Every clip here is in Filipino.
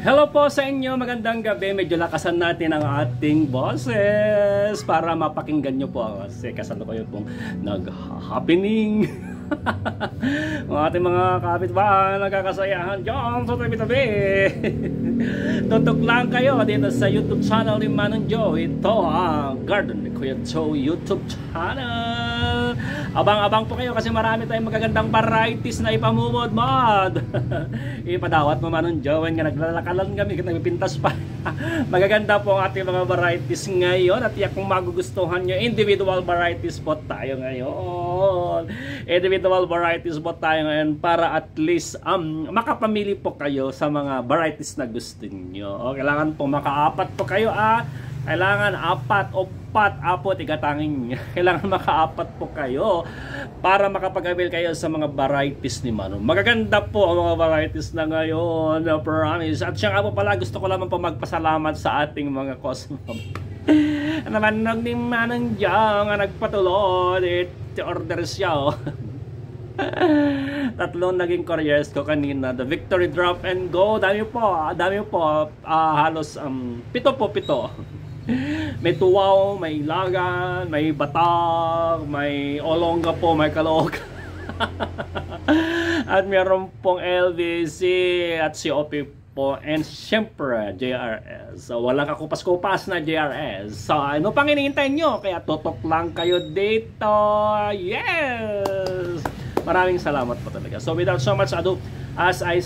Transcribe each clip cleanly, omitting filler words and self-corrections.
Hello po sa inyo, magandang gabi. Medyo lakasan natin ang ating boses para mapakinggan nyo po ako kasi kasalukuyan pong nag-happening ang ating mga kapitbahan nagkakasayahan dyan sa tabi-tabi. Tutok lang kayo dito sa YouTube channel ni Manong Joe. Ito ang Garden ni Kuya Joe YouTube channel. Abang-abang po kayo kasi marami tayong magagandang varieties na ipamumod mod. Ipadawat mo Manong Joe nga naglalakalan kami, nagpipintas pa. Magaganda po ang ating mga varieties ngayon at yak kung magugustuhan nyo. Individual varieties po tayo ngayon. Individual varieties po tayo ngayon para at least makapamili po kayo sa mga varieties na gusto nyo. O, kailangan po makaapat po kayo kailangan apat o pat-apo tigatangin. Kailangan makaapat po kayo para makapag-avail kayo sa mga varieties ni Manong. Magaganda po ang mga varieties na ngayon, I promise. At siya nga po pala, gusto ko lamang po magpasalamat sa ating mga cosmos namanog ni Manong Joe nga nagpatulod order siya tatlong naging couriers ko kanina, the victory drop and go. Dami po halos pito. May tuwaw, may lagan, may batag, may olongga po, may kalog. At meron pong LVC at COP po, and syempre JRS. So, walang kakupas-kupas na JRS. So, ano pang iniintay nyo? Kaya tutok lang kayo dito. Yes! Maraming salamat po talaga. So without so much ado, as I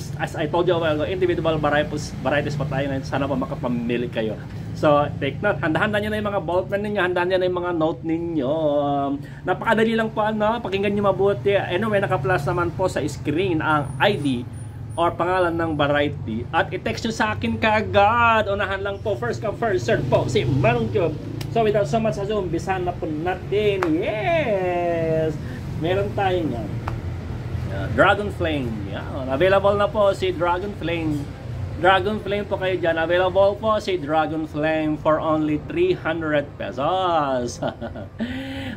told you, well, individual varieties pa tayo ngayon. Sana po makapamili kayo. So take note, handahan nyo na yung mga bullet pen ninyo, handahan nyo na yung mga note ninyo. Napakadali lang po, ano, pakinggan nyo mabuti. Anyway, naka-plus naman po sa screen ang ID or pangalan ng variety. At i-text nyo sa akin kaagad. Unahan lang po, first come first serve po si Manong Joe. So without so much ado, umbisahan na po natin. Yes! Meron tayo nga Dragon Flame. Yeah, available na po si Dragon Flame. Dragon Flame po kayo dyan. Available po si Dragon Flame for only 300 pesos.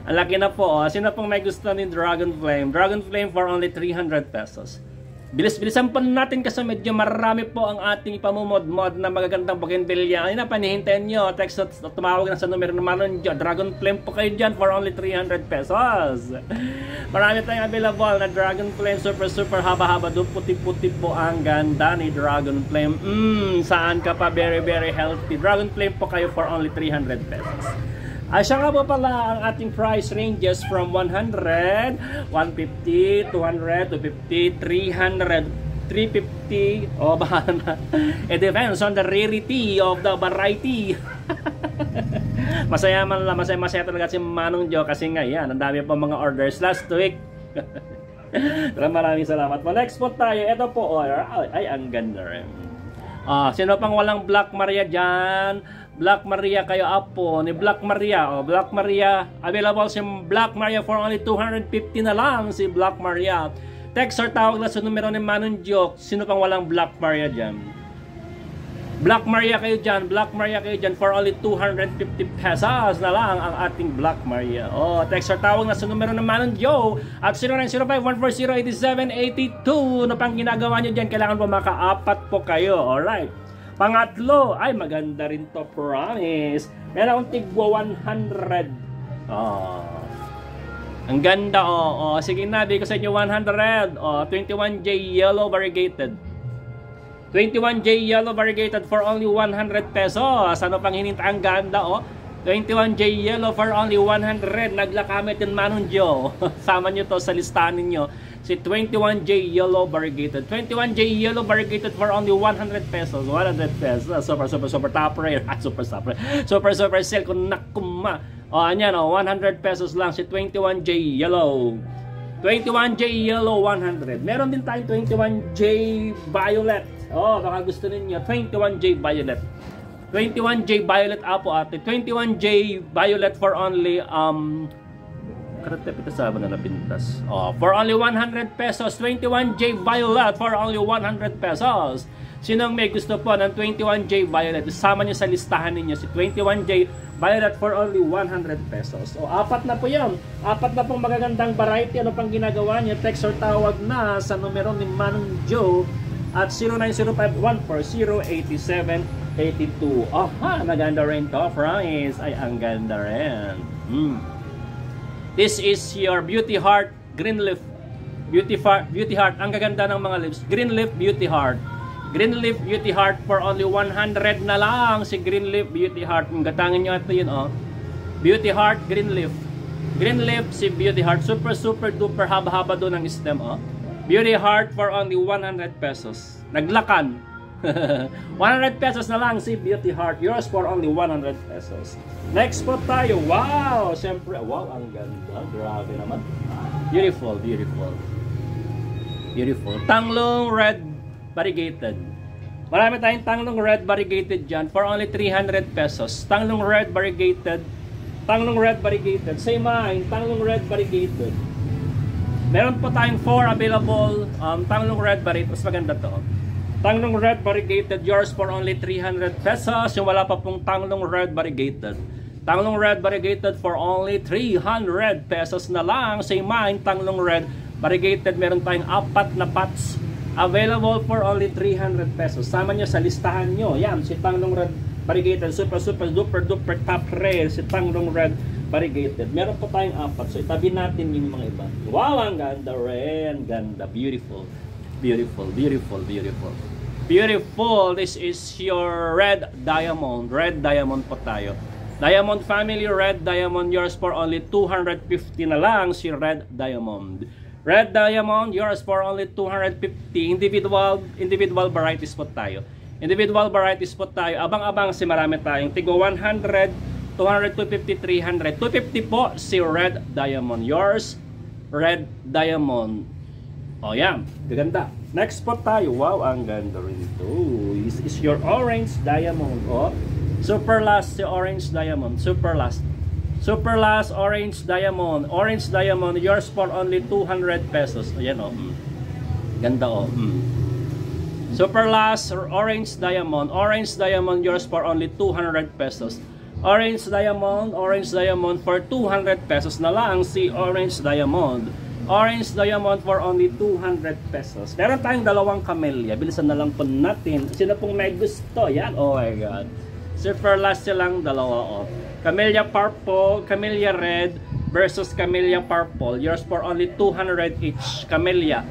Ang laki na po. Sino pong may gusto ni Dragon Flame? Dragon Flame for only 300 pesos. Bilis-bilisan po natin kasi medyo marami po ang ating ipamumod-mod na magagandang bougainvillea. Ano na, panihintayin nyo. Text at tumawag na sa numero ng Manong Joe. Dragon Flame po kayo dyan for only 300 pesos. Marami tayong available na Dragon Flame. Super super haba-haba doon. Puti-puti po ang ganda ni Dragon Flame. Saan ka pa? Very very healthy. Dragon Flame po kayo for only 300 pesos. Asya nga po pala ang ating price ranges from 100, 150, 200, 250, 300, 350, oh bahala na. It depends on the rarity of the variety. Masaya man lang, masaya talaga si Manong Joe kasi nga yan, ang dami pa mga orders last week. Maraming salamat po. Next po tayo, ito po, ay ang ganda rin. Sino pang walang Black Maria dyan? Black Maria kayo apo ni Black Maria. O, Black Maria, available si Black Maria for only 250 na lang si Black Maria. Text or tawag na sa numero ni Manong Joe. Sino pang walang Black Maria dyan? Black Maria kayo dyan. Black Maria kayo dyan for only 250 pesos na lang ang ating Black Maria. O, text or tawag na sa numero ni Manong Joe at 0905-140-8782. Ano pang ginagawa nyo dyan? Kailangan po maka-apat po kayo. Alright. Pangatlo, ay maganda rin to, promise. Meron akong tigwa 100. Oh, ang ganda, oh. Sige na, di ko sa inyo 100. Oh, 21J Yellow Variegated. 21J Yellow Variegated for only 100 pesos. Ano pang hininta, ang ganda, oh. 21J Yellow for only 100. Naglakamit yung Manong Joe. Sama nyo to sa listahan ninyo. Si 21J Yellow Variegated. 21J Yellow Variegated for only 100 pesos. 100 pesos. Super top rare. Super sale. Kung nakuma. O, anyan o. 100 pesos lang si 21J Yellow. 21J Yellow 100. Meron din tayong 21J Violet. O, baka gusto ninyo. 21J Violet. 21J Violet apo ate. 21J Violet for only for only 100 pesos. 21J Violet for only 100 pesos. Sinong may gusto po ng 21J Violet? Isama nyo sa listahan ninyo si 21J Violet for only 100 pesos. O, apat na po yun. Apat na pong magagandang variety. Ano pang ginagawa nyo? Text or tawag na sa numero ni Manong Joe at 090514088782. Aha, maganda rin to, friends. Ay, ang ganda rin. This is your Beauty Heart Green Leaf. Beauty Heart. Ang gaganda ng mga leaves. Green Leaf Beauty Heart. Green Leaf Beauty Heart for only 100 na lang. Si Green Leaf Beauty Heart. Gatangin nyo ito yun, oh. Beauty Heart Green Leaf. Green Leaf si Beauty Heart. Super, super duper haba-haba doon ang stem, oh. Beauty Heart for only 100 pesos. Naglakan. 100 pesos na lang si Beauty Heart. Yours for only 100 pesos. Next po tayo. Wow! Siyempre, wow, ang ganda. Grabe naman. Beautiful, beautiful. Beautiful. Tanglong Red Variegated. Marami tayong Tanglong Red Variegated dyan for only 300 pesos. Tanglong Red Variegated. Tanglong Red Variegated. Same mine. Tanglong Red Variegated. Meron po tayong 4 available Tanglong Red Variegated. Mas maganda to. Tanglong Red Variegated, yours for only 300 pesos. Yung wala pa pong Tanglong Red Variegated. Tanglong Red Variegated for only 300 pesos na lang. Say mine, Tanglong Red Variegated. Meron tayong 4 na pots available for only 300 pesos. Sama nyo sa listahan nyo. Yan, si Tanglong Red Variegated. Super, super, duper, duper, top rare. Si Tanglong Red Variegated. Meron po tayong 4. So, itabi natin yung mga iba. Wow, ang ganda rin. Ganda, beautiful. Beautiful, beautiful, beautiful. Beautiful, this is your Red Diamond. Red Diamond po tayo. Diamond Family Red Diamond, yours for only 250 na lang si Red Diamond. Red Diamond, yours for only 250. Individual varieties po tayo. Individual varieties po tayo. Abang-abang si marami tayong. Tigo 100, 200, 250, 300. 250 po si Red Diamond. Yours, Red Diamond. Oh, yan. Gaganda. Next po tayo. Wow, ang ganda rin ito. This is your Orange Diamond. Oh, super last si Orange Diamond. Super last. Super last Orange Diamond. Orange Diamond, yours for only 200 pesos. Ayan, oh. Ganda, oh. Super last Orange Diamond. Orange Diamond, yours for only 200 pesos. Orange Diamond for 200 pesos na lang si Orange Diamond. Orange Diamond for only 200 pesos. Meron tayong 2 Camellia. Bilisan na lang po natin. Sino pong may gusto? Yan. Oh my God. Super last silang 2. Oh. Camellia Purple, Camellia Red versus Camellia Purple. Yours for only 200 each. Camellia.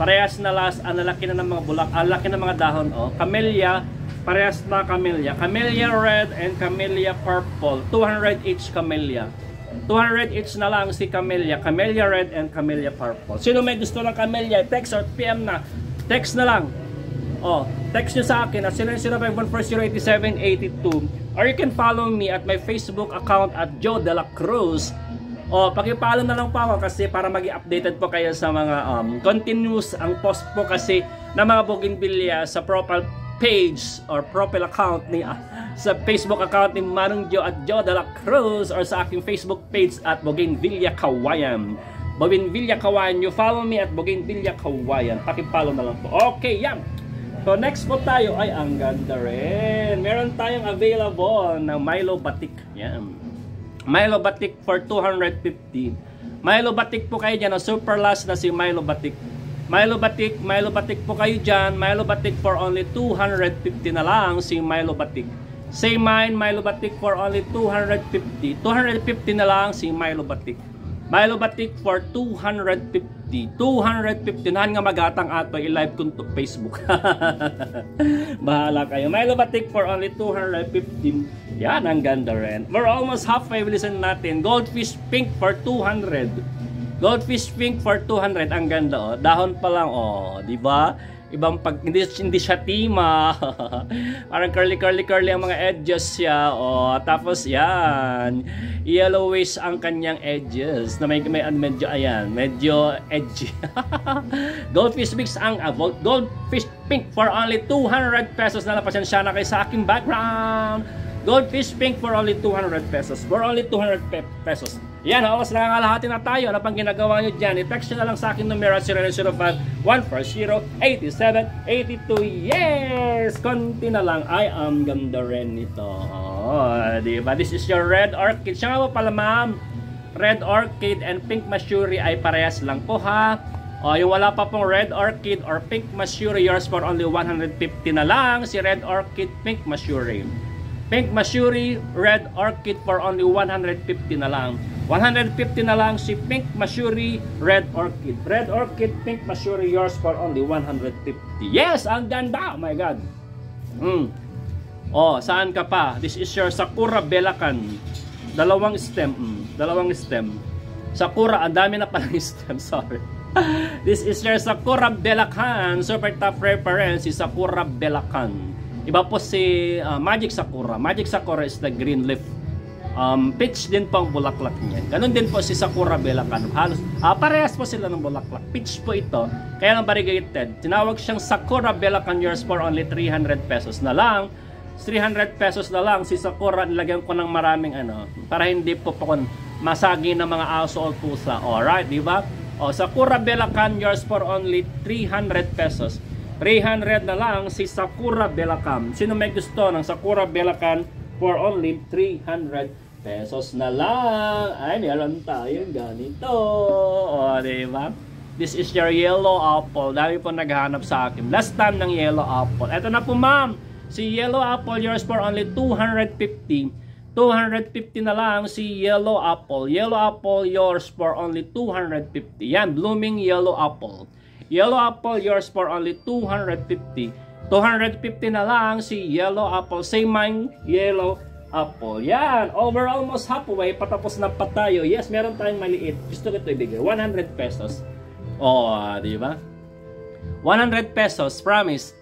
Parehas na last. Ang lalaki na ng mga bulak. Ang lalaki ng mga dahon. Oh. Camellia. Parehas na Camellia. Camellia Red and Camellia Purple. 200 each Camellia. 200 each na lang si Camellia. Camellia Red and Camellia Purple. Sino may gusto ng Camellia? Text or PM na. Text na lang. Oh, text nyo sa akin at 090514088782. Or you can follow me at my Facebook account at Joe Dela Cruz. Oh, pakipalo na lang pa ako kasi para maging updated po kayo sa mga continuous ang post po kasi ng mga Bougainvillea sa profile page or profile account ni sa Facebook account ni Manong Joe at Joe Dela Cruz or sa aking Facebook page at Bougainvillea Kawayan. Bougainvillea Kawayan, you follow me at Bougainvillea Kawayan. Pakipalo na lang po. Okay, yan. So next po tayo ay ang ganda rin. Meron tayong available na Milo Batik. Yan. Milo Batik for 250. Milo Batik po kayo dyan. Super last na si Milo Batik. Milo Batik po kayo dyan. Milo Batik for only 250 na lang si Milo Batik. Say mine, Milo Batik for only 250. 250 na lang si Milo Batik. Milo Batik for 250. 250 na nga magatang ato i-live kung to Facebook. Bahala kayo. Milo Batik for only 250. Yan, ang ganda rin. We're almost halfway. Listen natin. Goldfish Pink for 200. Goldfish Pink for 200. Ang ganda, oh. Dahon pa lang, oh. Diba? Ibang pag... Hindi siya tima. Parang curly-curly-curly ang mga edges siya, oh. Tapos, yan. Yellowish ang kanyang edges. Na may medyo, ayan. Medyo edgy. Goldfish Pink ang... Goldfish Pink for only 200 pesos. Nalapasan siya na kayo sa aking background. Goldfish Pink for only 200 pesos. For only 200 pesos. Yan, halos nangangalahati na tayo. Ano pang ginagawa nyo dyan? I-text nyo na lang sa akin numero 0905-140-8782. Yes! Konti na lang. I am ganda rin nito. Oh, diba? This is your Red Orchid. Siya nga po pala, ma'am. Red Orchid and Pink Masuri ay parehas lang po, ha? Yung wala pa pong Red Orchid or Pink Masuri, yours for only 150 na lang. Si Red Orchid, Pink Masuri. Pink Masuri, Red Orchid for only 150 na lang. 150 na lang si Pink Masuri, Red Orchid. Red Orchid, Pink Masuri, yours for only 150. Yes! Ang ganda! Oh my God! Mm. Oh, saan ka pa? This is your Sakura Belakan. Dalawang stem. Dalawang stem. Sakura, ang dami na palang stem. Sorry. This is your Sakura Belakan. Super top reference si Sakura Belakan. Iba po si Magic Sakura. Magic Sakura is the green leaf. Peach din po ang bulaklak niya. Ganun din po si Sakura Belakan. Halos, parehas po sila ng bulaklak. Peach po ito. Kaya lang variegated. Tinawag siyang Sakura Belakan, yours for only 300 pesos na lang. 300 pesos na lang. Si Sakura, nilagyan ko ng maraming ano. Para hindi po po masagi ng mga aso o pusa. Alright, di ba? O, Sakura Belakan, yours for only 300 pesos. 300 na lang si Sakura Belakan. Sino may gusto ng Sakura Belakan for only 300 pesos na lang? Ay, meron tayong ganito. O, diba? This is your Yellow Apple. Dami po naghahanap sa akin. Last time ng Yellow Apple. Eto na po, ma'am. Si Yellow Apple, yours for only 250. 250 na lang si Yellow Apple. Yellow Apple, yours for only 250. Yan, blooming Yellow Apple. Yellow Apple, yours for only 250. 250 na lang si Yellow Apple. Same mine, Yellow Apple. Yan, over almost halfway. Patapos na pa tayo. Yes, meron tayong maliit. Gusto ko ito ibigay. 100 pesos. O, diba? 100 pesos, promise.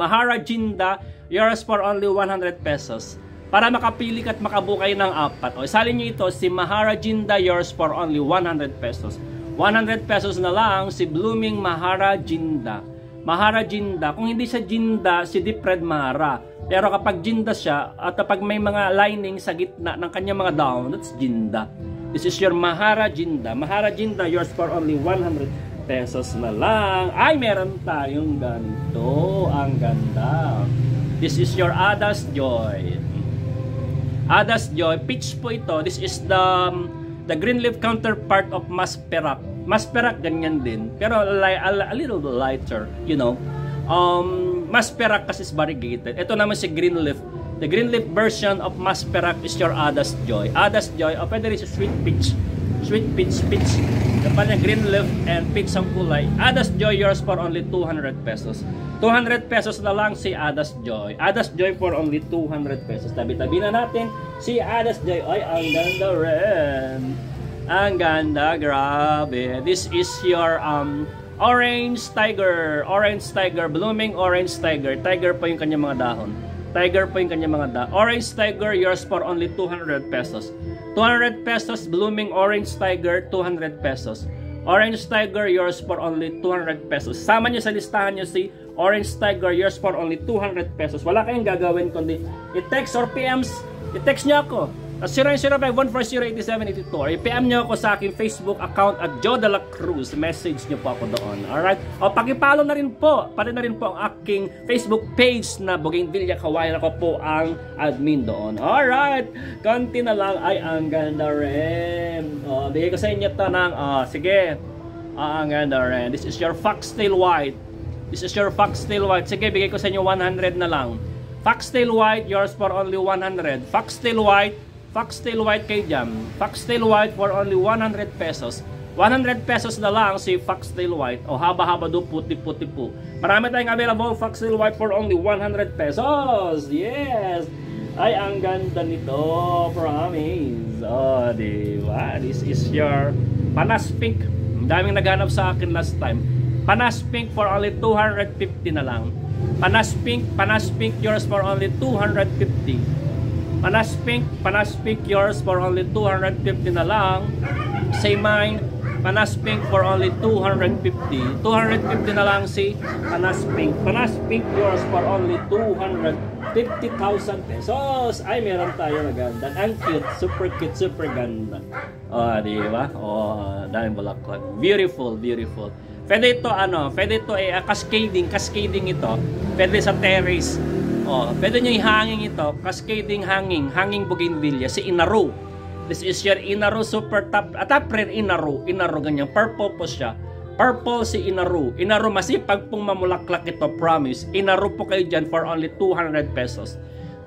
Maharajinda, yours for only 100 pesos. Para makapili at makabukay ng apat. O, isalin nyo ito, si Maharajinda, yours for only 100 pesos. 100 pesos na lang si blooming Maharajinda. Maharajinda, kung hindi siya Jinda, si Deep Red Mahara. Pero kapag Jinda siya, at kapag may mga lining sa gitna ng kanyang mga down, that's Jinda. This is your Maharajinda. Maharajinda, yours for only 100 pesos na lang. Ay, meron tayong ganito. Ang ganda. This is your Adas Joy. Adas Joy, peach po ito. This is the green leaf counterpart of Mas Perak. Mas Perak ganyan din, pero a little lighter, you know. Mas Perak kasi is variegated. Ito naman si green leaf. The green leaf version of Mas Perak is your Adas Joy. Adas Joy, o pwede rin si sweet peach. Sweet peach, peach. Kapag niya green leaf and peach ang kulay. Adas Joy, yours for only 200 pesos. 200 pesos na lang si Adas Joy. Adas Joy for only 200 pesos. Tabi-tabi na natin si Adas Joy. Ay, ang ganda rin. Ang ganda, grabe. This is your Orange Tiger. Orange Tiger, blooming Orange Tiger. Tiger po yung kanyang mga dahon. Tiger po yung kanyang mga dahon. Orange Tiger, yours for only 200 pesos. 200 pesos, blooming Orange Tiger, 200 pesos. Orange Tiger, yours for only 200 pesos. Sama nyo sa listahan nyo si Orange Tiger, yours for only 200 pesos. Wala kayong gagawin kundi i-text or PMs. I-text nyo ako. 0905-140-8782 or i-PM nyo ako sa aking Facebook account at Joe Dela Cruz. Message nyo po ako doon. Alright? O pakipalo na rin po. Pati na rin po ang aking Facebook page na Bougainvillea Kawayan. Ako po ang admin doon. Alright! Konti na lang. Ay, ang ganda rin. O, bigay ko sa inyo ito ng, sige. Ang ganda rin. This is your Fox Tail White. This is your Fox Tail White. Sige, bigay ko sa inyo 100 na lang. Fox Tail White, yours for only 100. Fox Tail White. Foxtail White kay Jam. Foxtail White for only 100 pesos. 100 pesos na lang si Foxtail White. O haba-haba do, puti-puti po. Marami tayong available Foxtail White for only 100 pesos. Yes! Ay, ang ganda nito. Promise. O, diba? This is your Panas Pink. Ang daming naghanap sa akin last time. Panas Pink for only 250 na lang. Panas Pink yours for only 250. Panas Pink yours for only 250 na lang. Say mine, Panas Pink for only 250. 250 na lang si Panas Pink. Panas Pink yours for only 250,000 pesos. Ay, meron tayo na ganda. Ang cute, super ganda. O, di ba? O, daming bulaklak. Beautiful, beautiful. Pwede ito, ano, pwede ito eh, cascading ito. Pwede sa terrace. Oh, pwede nyo ihanging ito. Cascading hanging. Hanging Bougainvillea. Si Inaru. This is your Inaru super top. Top red Inaru. Inaru ganyan. Purple po siya. Purple si Inaru. Inaru masih pag pong mamulaklak ito, promise. Inaru po kayo dyan for only 200 pesos.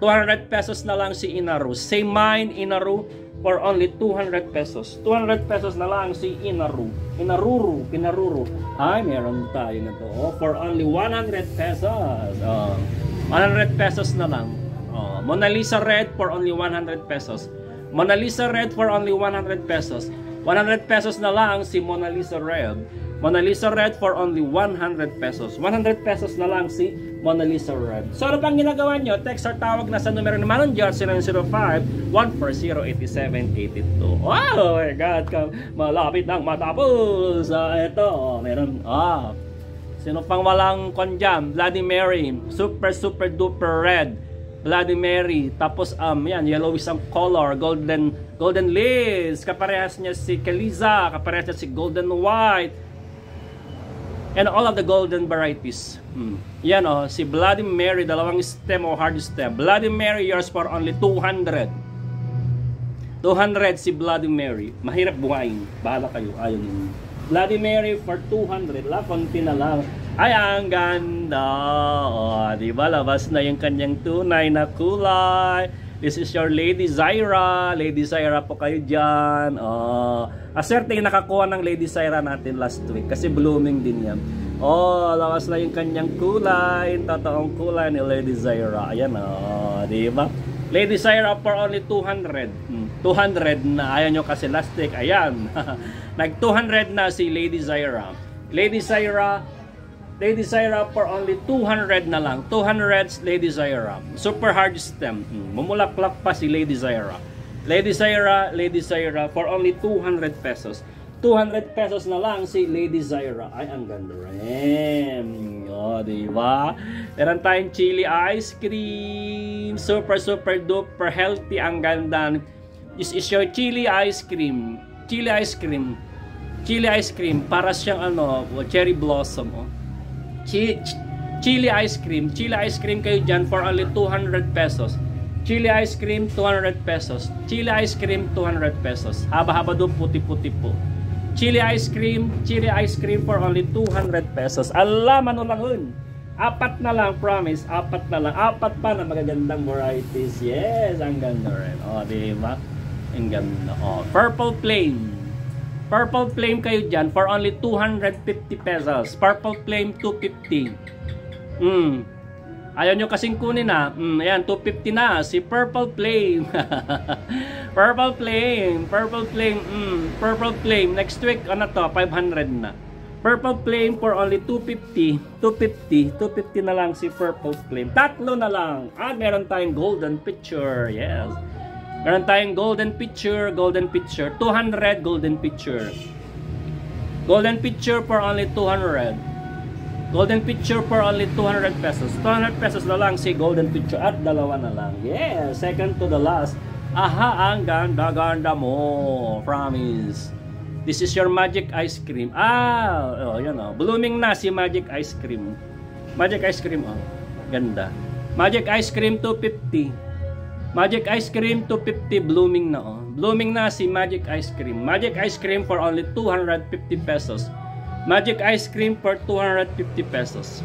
200 pesos na lang si Inaru. Say mine, Inaru, for only 200 pesos. 200 pesos na lang si Inaru. Inaruru, Inaruru. Ay, meron tayo na to. Oh, for only 100 pesos. Oh, 100 pesos na lang. Oh, Mona Lisa Red for only 100 pesos. Mona Lisa Red for only 100 pesos. 100 pesos na lang si Mona Lisa Red. Mona Lisa Red for only 100 pesos. 100 pesos na lang si Mona Lisa Red. So, ano pang ginagawa nyo? Text or tawag na sa numero naman ng John 0905-140-8782. Oh my God! Malapit nang matapos! Ito, meron. Sino pang walang konjam? Bloody Mary. Super, super duper red. Bloody Mary. Tapos, yan, yellowish ang color. Golden Liz. Kaparehas niya si Keliza. Kaparehas niya si Golden White. And all of the golden varieties. Yan o, si Bloody Mary, dalawang stem o hard stem. Bloody Mary, yours for only 200. 200 si Bloody Mary. Mahirap buhayin. Bahala kayo. Ayun. Bloody Mary for 200. La, konti na lang. Ay, ang ganda. O, diba? Labas na yung kanyang tunay na kulay. This is your Lady Zaira. Lady Zaira po kayo dyan. Aserte yung nakakuha ng Lady Zaira natin last week. Kasi blooming din yan. Lawas na yung kanyang kulay. Yung totoong kulay ni Lady Zaira. Ayan diba? Lady Zaira for only 200. 200 na. Ayan nyo kasi last week. Ayan. Nag 200 na si Lady Zaira. Lady Zaira for only 200 na lang. 200 Lady Zaira. Super hard stem. Mumulaklak pa si Lady Zaira. Lady Zaira for only 200 pesos. 200 pesos na lang si Lady Zaira. Ay, ang ganda rin. Diba? Meron tayong chili ice cream. Super, super duper healthy. Ang ganda. This is your chili ice cream. Chili ice cream. Para siyang cherry blossom. Chili ice cream kayo dyan for only 200 pesos. Chili ice cream 200 pesos. Haba-haba doon, puti-puti po. Chili ice cream for only 200 pesos. Ala, manulangon. Apat na lang, promise. Apat pa na magagandang varieties. Yes, ang ganda rin. Diba? Ang ganda. Purple Flame. Purple Flame kayo dyan for only 250 pesos. Purple Flame 250. Ayaw nyo kasing kunin na. Ayan, 250 na. Si Purple Flame. Purple Flame. Purple Flame. Next week, to? 500 na. Purple Flame for only 250. 250 na lang si Purple Flame. Tatlo na lang. Meron tayong Golden Picture. Yes. Meron tayong golden picture, 200 golden picture. Golden picture for only 200. Golden picture for only 200 pesos. 200 pesos na lang si golden picture at dalawa na lang. Yeah, second to the last. Aha, ang ganda mo. Promise. This is your magic ice cream. Blooming na si magic ice cream. Ganda. Magic ice cream 250. Magic Ice Cream 250, blooming na Blooming na si Magic Ice Cream. Magic Ice Cream for only 250 pesos. Magic Ice Cream for 250 pesos.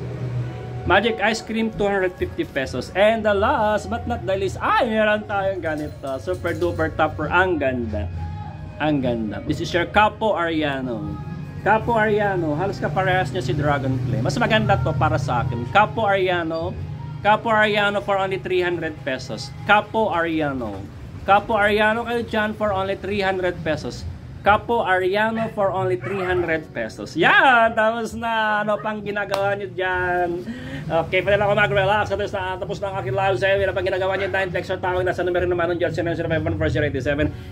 Magic Ice Cream 250 pesos. And the last but not the least, meron tayong ganito. Super duper topper. Ang ganda. This is your Capo Ariano. Halos kaparehas niya si Dragon Flame. Mas maganda to para sa akin. Capo Ariano for only 300 pesos. Capo Ariano kayo dyan for only 300 pesos. Yeah, tapos na. Ano pang ginagawa nyo dyan? Okay, pwede lang ako mag-relax. Tapos na ang aking live sa'yo. Ano pang ginagawa nyo dyan? Text or tawag na sa numero naman ng John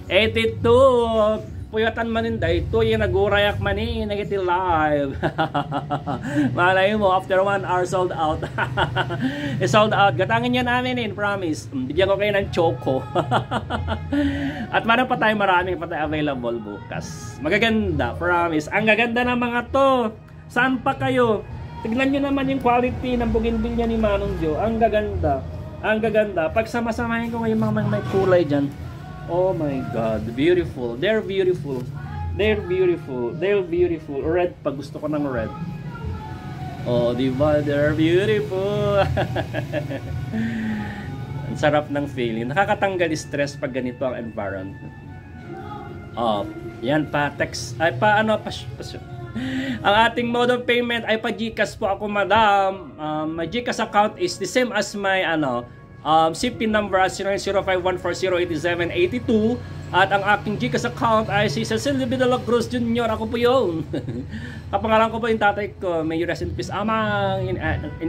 0905-140-8782. Puyatan manin da ito yung nagurayak manin nagiti live. Malay mo after 1 hour sold out. Sold out. Gatangin yan namin promise. Bigyan ko kayo ng choco. At meron pa tayo maraming available bukas. Magaganda, promise. Ang gaganda ng mga to. Saan pa kayo? Tignan nyo naman yung quality ng bougainvillea ni Manong Joe. Ang gaganda. Pag sama-samahin ko ngayon mga may kulay dyan. Oh my God, beautiful. They're beautiful. They're beautiful. Red, pag gusto ko ng red. Oh, diba? They're beautiful. Ang sarap ng feeling. Nakakatanggal stress pag ganito ang environment. Oh, yan pa text. Ay pa ano pa. Ang ating mode of payment ay pa GCash po ako, madam. My GCash account is the same as my ano, CP number 090514088782 at ang aking GCash account ay si Cecilia Dela Cruz Jr. Ako po 'yon. Kapangalan ko po yung tatay ko. May you rest in peace, amang in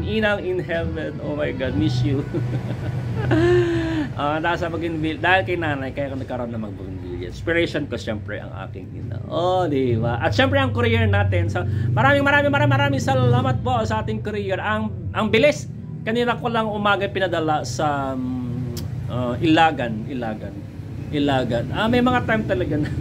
inang in heaven. Oh my god, miss you. Nasa Bougainvillea dahil kay nanay kaya ako nagkaroon ng Bougainvillea. Inspiration ko siyempre ang aking ina. Oh, di ba? At siyempre ang courier natin. So, maraming salamat po sa ating courier. Ang bilis. Kanina ko lang umaga pinadala sa Ilagan. May mga time talaga na.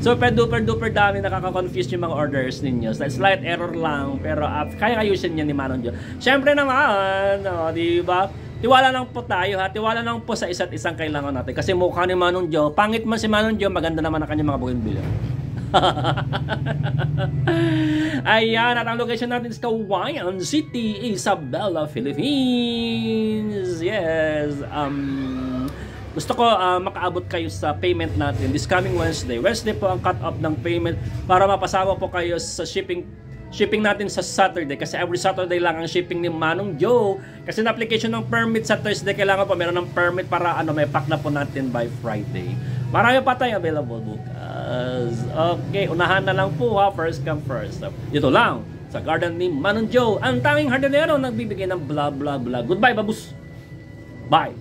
So, super dami nakaka-confuse yung mga orders ninyo. So, slight error lang pero kaya ayusin niya ni Manong Joe. Siyempre naman, oh, di ba? Tiwala lang po tayo ha, tiwala lang po sa isa't isang kailangan natin. Kasi mukha ni Manong Joe, pangit man si Manong Joe, maganda naman ang kanyang mga bougainvillea. Ayan, at ang location natin is Kawayan City, Isabela, Philippines. Yes, gusto ko makaabot kayo sa payment natin this coming Wednesday. Wednesday po ang cut-off ng payment para mapasama po kayo sa shipping natin sa Saturday kasi every Saturday lang ang shipping ni Manong Joe kasi na application ng permit sa Thursday kailangan po meron ng permit para ano may pack na po natin by Friday. Marami pa tayong available bukas. Okay, unahan na lang po ha, first come first. Dito lang sa garden ni Manong Joe, ang tanging hardinero nagbibigay ng blah blah blah. Goodbye babus. Bye.